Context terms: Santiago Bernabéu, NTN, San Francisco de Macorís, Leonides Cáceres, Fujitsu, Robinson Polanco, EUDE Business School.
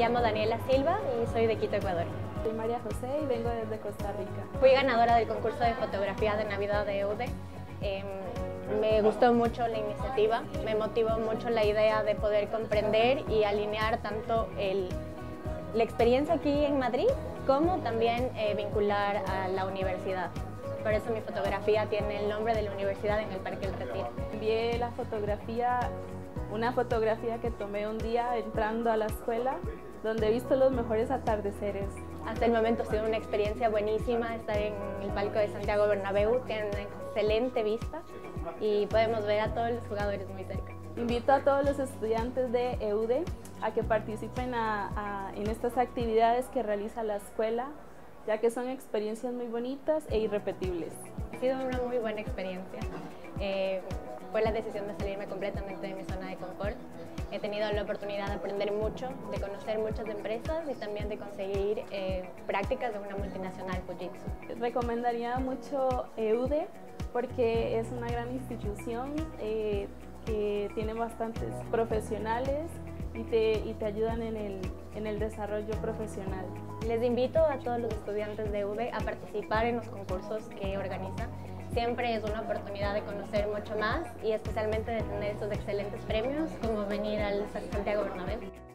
llamo Daniela Silva y soy de Quito, Ecuador. Soy María José y vengo desde Costa Rica. Fui ganadora del concurso de fotografía de Navidad de EUDE. Me gustó mucho la iniciativa, me motivó mucho la idea de poder comprender y alinear tanto la experiencia aquí en Madrid como también vincular a la universidad. Por eso mi fotografía tiene el nombre de la universidad en el Parque El Retiro. Envié la fotografía, una fotografía que tomé un día entrando a la escuela, donde he visto los mejores atardeceres. Hasta el momento ha sido una experiencia buenísima estar en el palco de Santiago Bernabéu, tiene una excelente vista y podemos ver a todos los jugadores muy cerca. Invito a todos los estudiantes de EUDE a que participen en estas actividades que realiza la escuela, ya que son experiencias muy bonitas e irrepetibles. Ha sido una muy buena experiencia. Fue la decisión de salirme completamente de mi zona de confort. He tenido la oportunidad de aprender mucho, de conocer muchas empresas y también de conseguir prácticas de una multinacional, Fujitsu. Recomendaría mucho EUDE porque es una gran institución que tiene bastantes profesionales y te ayudan en el desarrollo profesional. Les invito a todos los estudiantes de EUDE a participar en los concursos que organiza. Siempre es una oportunidad de conocer mucho más y especialmente de tener estos excelentes premios como venir al Santiago Bernabéu.